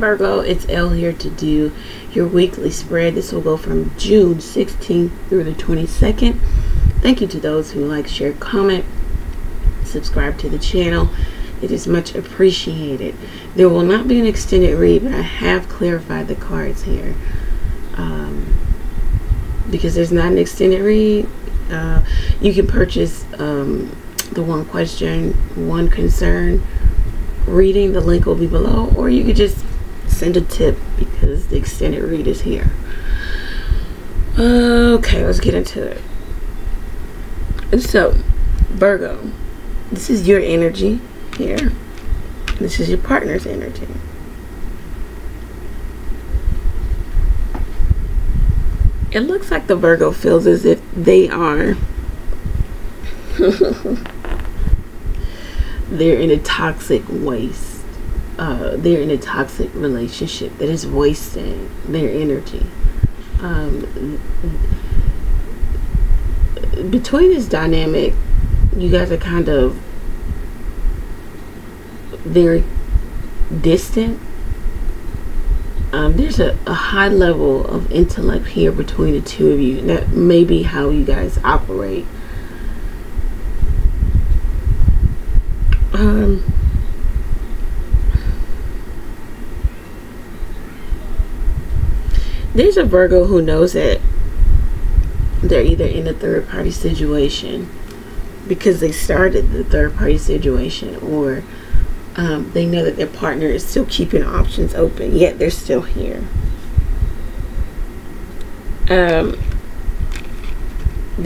Virgo, it's Elle here to do your weekly spread. This will go from June 16th through the 22nd. Thank you to those who like, share, comment, subscribe to the channel. It is much appreciated. There will not be an extended read, but I have clarified the cards here because there's not an extended read. You can purchase the one question, one concern reading. The link will be below, or you could just send a tip because the extended read is here. Okay, let's get into it. So, Virgo, this is your energy here. This is your partner's energy. It looks like the Virgo feels as if they are they're in a toxic waste. They're in a toxic relationship that is wasting their energy. Between this dynamic, you guys are kind of very distant. There's a high level of intellect here between the two of you. That may be how you guys operate. There's a Virgo who knows that they're either in a third party situation because they started the third party situation, or they know that their partner is still keeping options open, yet they're still here.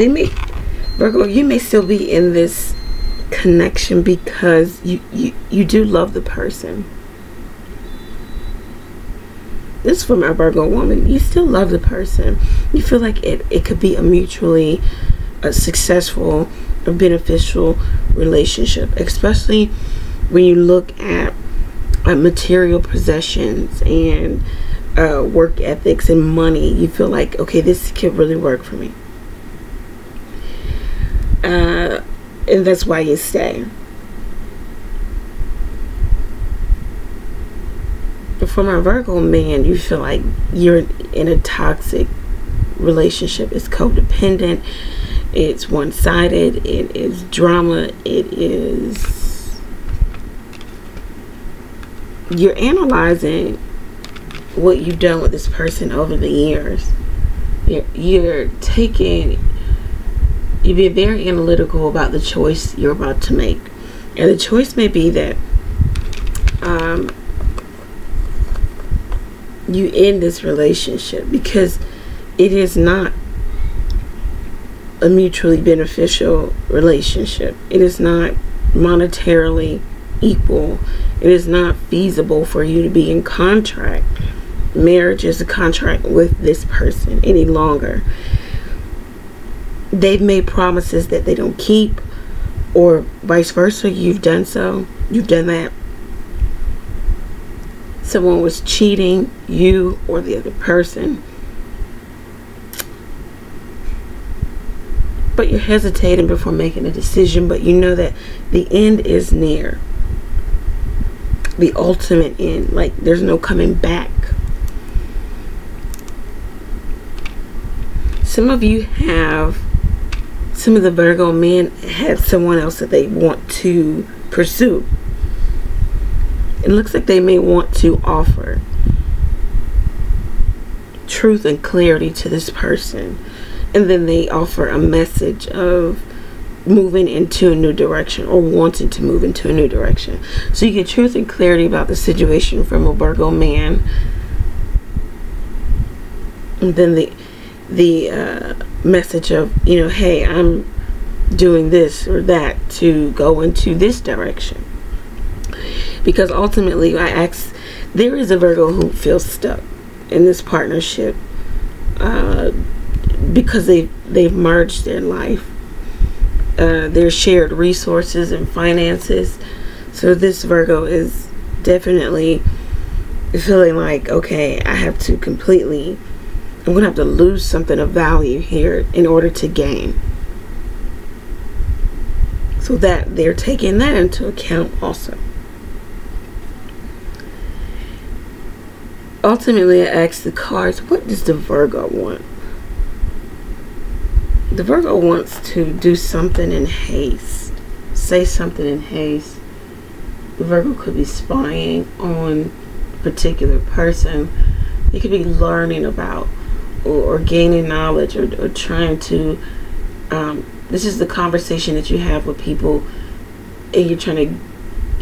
Virgo, you may still be in this connection because you do love the person. This is from a Virgo woman. You still love the person. You feel like it could be a mutually successful or beneficial relationship, especially when you look at material possessions and work ethics and money. You feel like, okay, this could really work for me. And that's why you stay. For my Virgo man, you feel like you're in a toxic relationship. It's codependent, it's one-sided, it is drama, it is... You're analyzing what you've done with this person over the years. You're taking... You've been very analytical about the choice you're about to make. And the choice may be that you end this relationship because it is not a mutually beneficial relationship. It is not monetarily equal. It is not feasible for you to be in contract. Marriage is a contract with this person any longer. They've made promises that they don't keep, or vice versa. You've done that. Someone was cheating, you or the other person, but you're hesitating before making a decision, but you know that the end is near. The ultimate end, like there's no coming back. Some of you have... Some of the Virgo men have someone else that they want to pursue. It looks like they may want to offer truth and clarity to this person, and then they offer a message of moving into a new direction, or wanting to move into a new direction. So you get truth and clarity about the situation from a Virgo man, and then the message of, you know, hey, I'm doing this or that to go into this direction. Because ultimately, there is a Virgo who feels stuck in this partnership because they've merged their life, their shared resources and finances. So this Virgo is definitely feeling like, okay, I have to completely... I'm going to have to lose something of value here in order to gain. So that they're taking that into account also. ultimately I asked the cards, what does the Virgo want? The Virgo wants to do something in haste, say something in haste. The Virgo could be spying on a particular person. They could be learning about or gaining knowledge or trying to, this is the conversation that you have with people and you're trying to,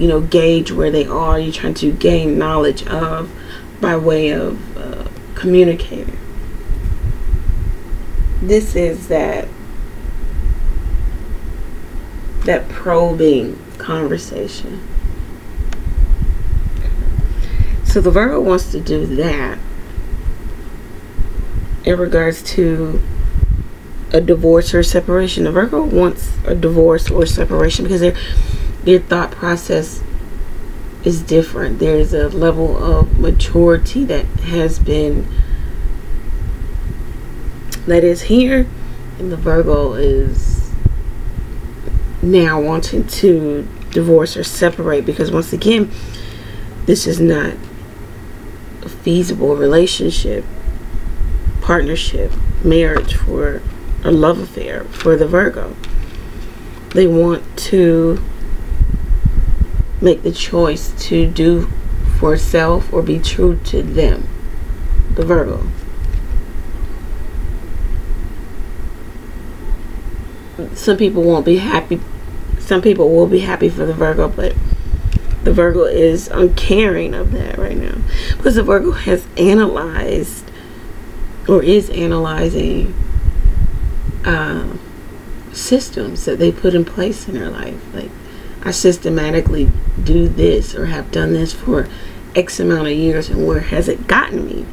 you know, gauge where they are. You're trying to gain knowledge of by way of communicating. This is that probing conversation. So the Virgo wants to do that in regards to a divorce or separation. The Virgo wants a divorce or separation because their thought process is different. There's a level of maturity that has been, that is here, and the Virgo is now wanting to divorce or separate because, once again, this is not a feasible relationship, partnership, marriage, for a love affair for the Virgo. They want to make the choice to do for self or be true to them, the Virgo. Some people won't be happy. Some people will be happy for the Virgo, but the Virgo is uncaring of that right now because the Virgo has analyzed or is analyzing systems that they put in place in their life. Like, I systematically do this or have done this for X amount of years, and where has it gotten me?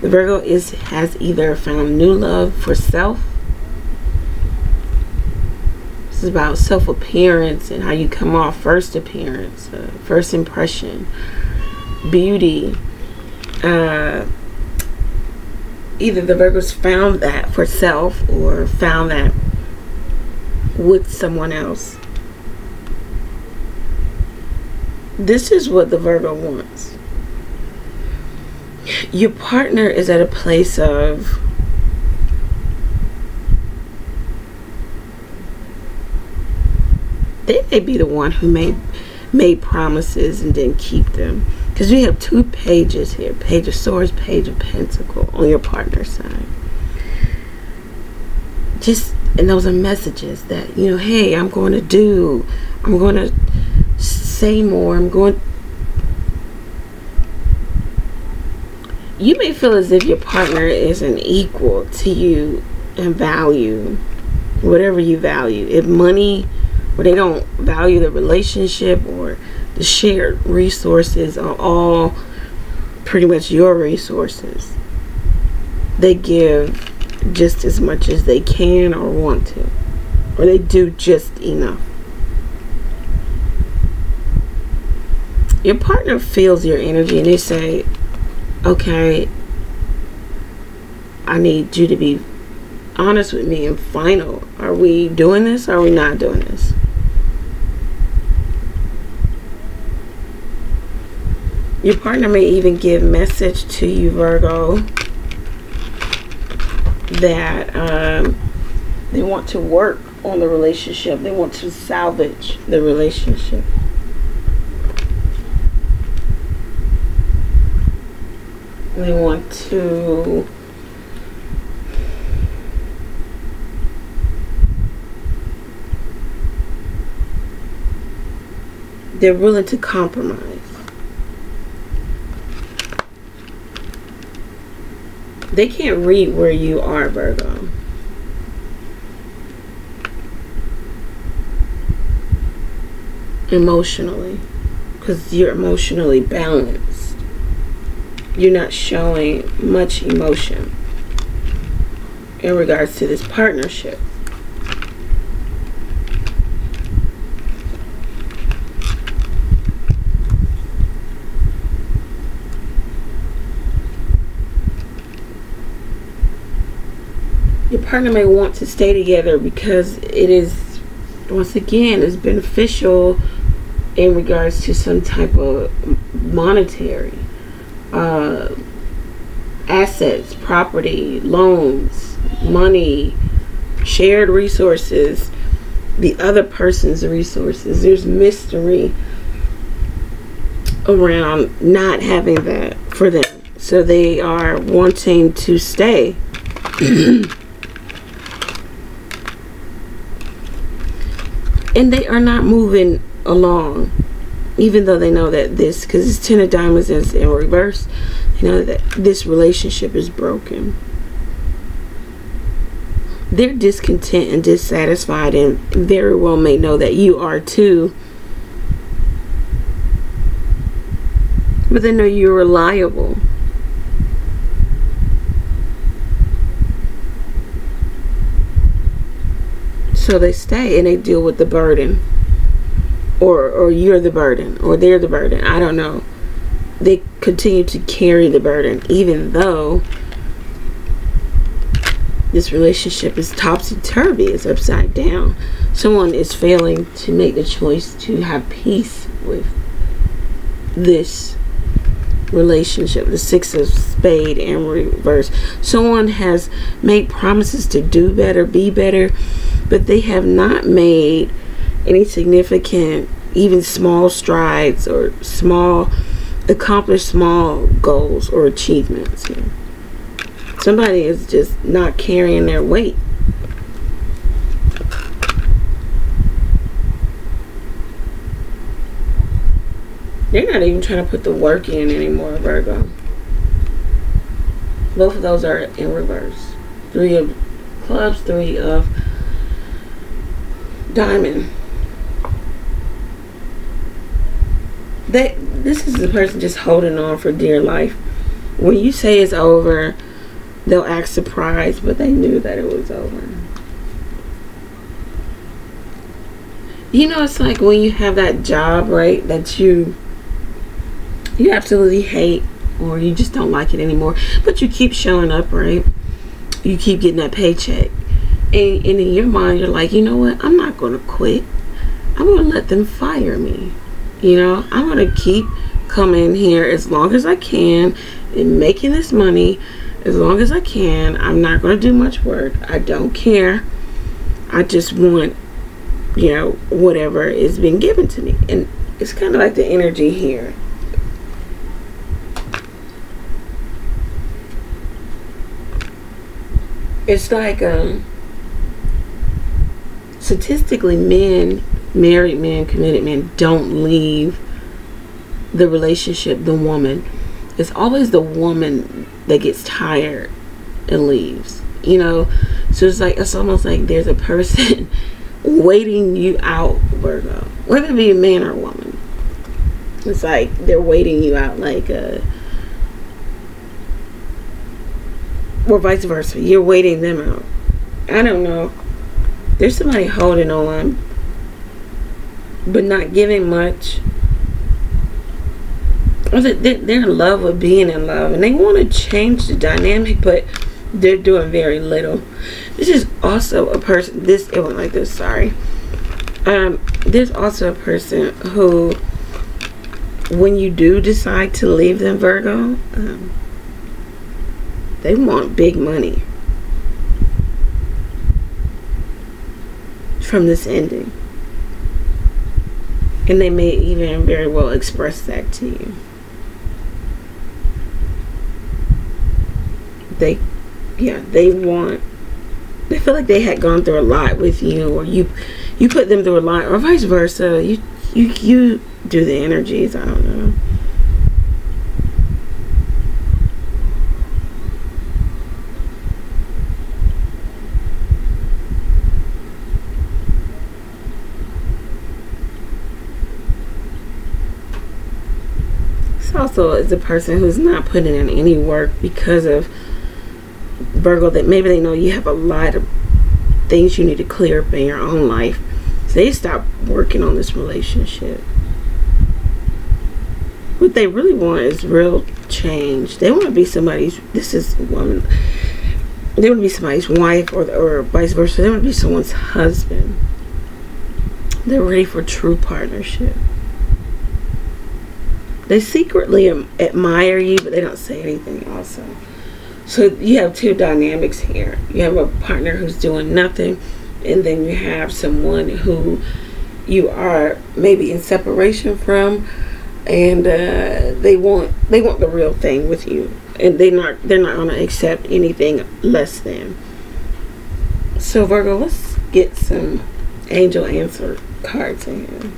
The Virgo has either found new love for self. Is about self-appearance and how you come off, first appearance, first impression, beauty. Either the Virgo's found that for self or found that with someone else. This is what the Virgo wants. Your partner is at a place of they may be the one who made promises and didn't keep them. Because we have two pages here. Page of Swords, Page of Pentacles on your partner's side. Just, and those are messages that, you know, hey, I'm going to do. I'm going to say more. I'm going. You may feel as if your partner is an equal to you in value. Whatever you value. If money, where they don't value the relationship or the shared resources are all pretty much your resources. They give just as much as they can or want to, or they do just enough. Your partner feels your energy and they say, okay, I need you to be honest with me and final. Are we doing this or are we not doing this? Your partner may even give message to you, Virgo, that they want to work on the relationship. They want to salvage the relationship. They want to they're willing to compromise. They can't read where you are, Virgo. Emotionally. Because you're emotionally balanced. You're not showing much emotion in regards to this partnership. Your partner may want to stay together because it is, once again, is beneficial in regards to some type of monetary assets, property, loans, money, shared resources, the other person's resources. There's mystery around not having that for them. So they are wanting to stay. And they are not moving along, even though they know that this, because it's 10 of diamonds is in reverse, you know, that this relationship is broken. They're discontent and dissatisfied, and very well may know that you are too. But they know you're reliable. So they stay and they deal with the burden. Or you're the burden, or they're the burden. I don't know. They continue to carry the burden, even though this relationship is topsy-turvy. It's upside down. Someone is failing to make the choice to have peace with this relationship. The Six of Spades in reverse. Someone has made promises to do better, be better, but they have not made any significant, even small strides or small, accomplished small goals or achievements. Somebody is just not carrying their weight. They're not even trying to put the work in anymore, Virgo. Both of those are in reverse. Three of clubs, three of diamond. This is the person just holding on for dear life. When you say it's over, they'll act surprised, but they knew that it was over. You know, it's like when you have that job, right, that you absolutely hate, or you just don't like it anymore, but you keep showing up, right? You keep getting that paycheck. And in your mind, you're like, you know what? I'm not going to quit. I'm going to let them fire me. You know, I'm going to keep coming here as long as I can and making this money as long as I can. I'm not going to do much work. I don't care. I just want, you know, whatever is being given to me. And it's kind of like the energy here. It's like, statistically, men, married men, committed men, don't leave the relationship, the woman. It's always the woman that gets tired and leaves, you know? So it's like, it's almost like there's a person waiting you out, Virgo. Whether it be a man or a woman. It's like they're waiting you out, like, or vice versa. You're waiting them out. I don't know. There's somebody holding on, but not giving much. They're in love with being in love, and they want to change the dynamic, but they're doing very little. This is also a person. This, it went like this. Sorry. There's also a person who, when you do decide to leave them, Virgo, they want big money from this ending, and they may even very well express that to you. They feel like they had gone through a lot with you, or you put them through a lot, or vice versa. You do the energies. I don't know. Also is a person who's not putting in any work because of Virgo, that maybe they know you have a lot of things you need to clear up in your own life, so they stop working on this relationship. What they really want is real change. They want to be somebody's, this is woman, they want to be somebody's wife, or vice versa. They want to be someone's husband. They're ready for true partnership. They secretly admire you, but they don't say anything also. So you have two dynamics here. You have a partner who's doing nothing, and then you have someone who you are maybe in separation from, and they want the real thing with you, and they're not going to accept anything less than. So Virgo, let's get some angel answer cards in here.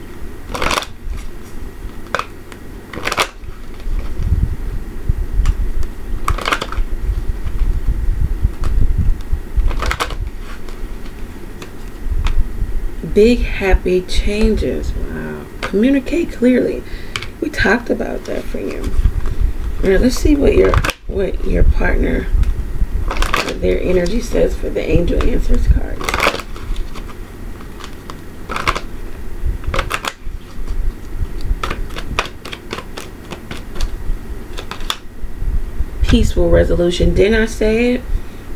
Big happy changes. Wow. Communicate clearly. We talked about that for you. Now let's see what your partner, what their energy says for the angel answers card. Peaceful resolution. Didn't I say it?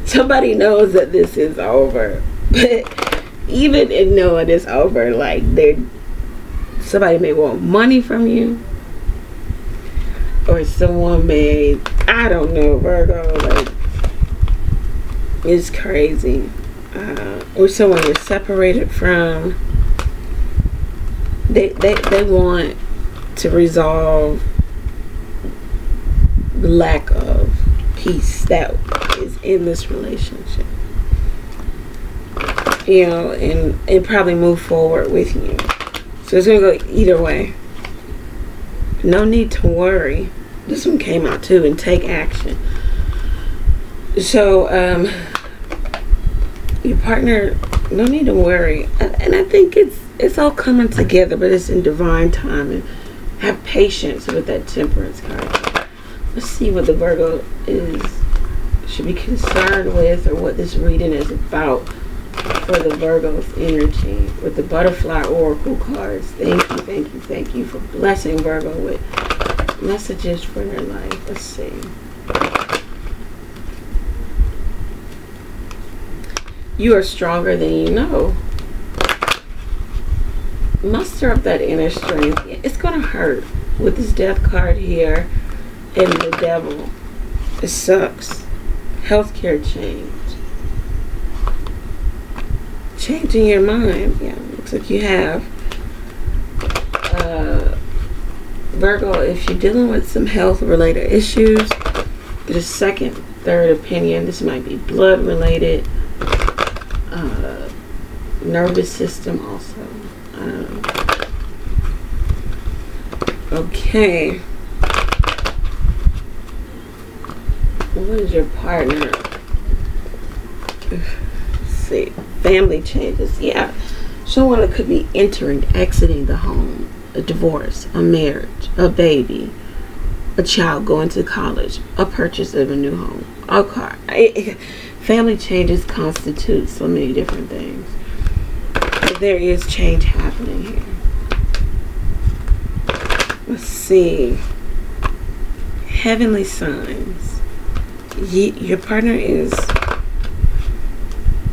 Somebody knows that this is over, but even if knowing it's over, like, somebody may want money from you, or someone may, I don't know, Virgo, like, it's crazy, or someone you're separated from. They want to resolve the lack of peace that is in this relationship. You know, and probably move forward with you. So it's going to go either way. No need to worry. This one came out too, and take action. So your partner, no need to worry. And I think it's all coming together, but it's in divine timing. Have patience with that temperance card. Let's see what the Virgo should be concerned with, or what this reading is about. For the Virgo's energy with the butterfly oracle cards. Thank you, thank you, thank you for blessing Virgo with messages for their life. Let's see. You are stronger than you know. Muster up that inner strength. It's gonna hurt with this death card here and the devil. It sucks. Healthcare change. Changing your mind. Yeah, looks like you have. Virgo, if you're dealing with some health related issues, get a second, third opinion. This might be blood related, nervous system also. Okay. What is your partner? Let's see. Family changes. Yeah, someone that could be entering, exiting the home, a divorce, a marriage, a baby, a child going to college, a purchase of a new home, a car. Family changes constitute so many different things, but there is change happening here. Let's see. Heavenly signs. Your partner is,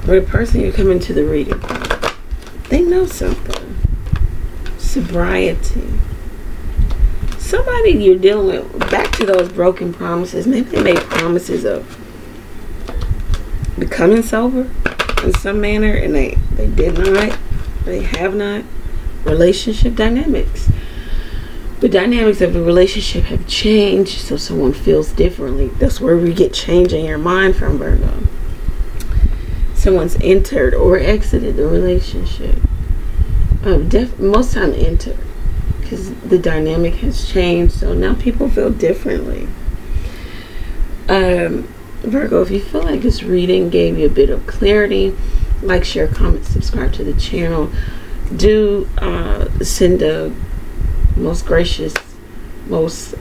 or the person you're coming to the reading, they know something. Sobriety. Somebody you're dealing with, back to those broken promises. Maybe they made promises of becoming sober in some manner, and they did not. They have not. Relationship dynamics. The dynamics of the relationship have changed, so someone feels differently. That's where we get change in your mind from, Virgo. Someone's entered or exited the relationship. Most time entered, because the dynamic has changed, so now people feel differently. Virgo, if you feel like this reading gave you a bit of clarity, like, share, comment, subscribe to the channel. Do send a most gracious, most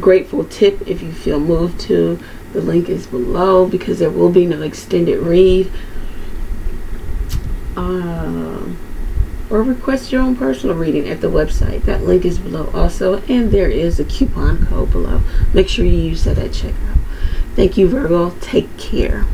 grateful tip if you feel moved to. The link is below, because there will be no extended read. Or request your own personal reading at the website. That link is below also. And there is a coupon code below. Make sure you use that at checkout. Thank you, Virgo. Take care.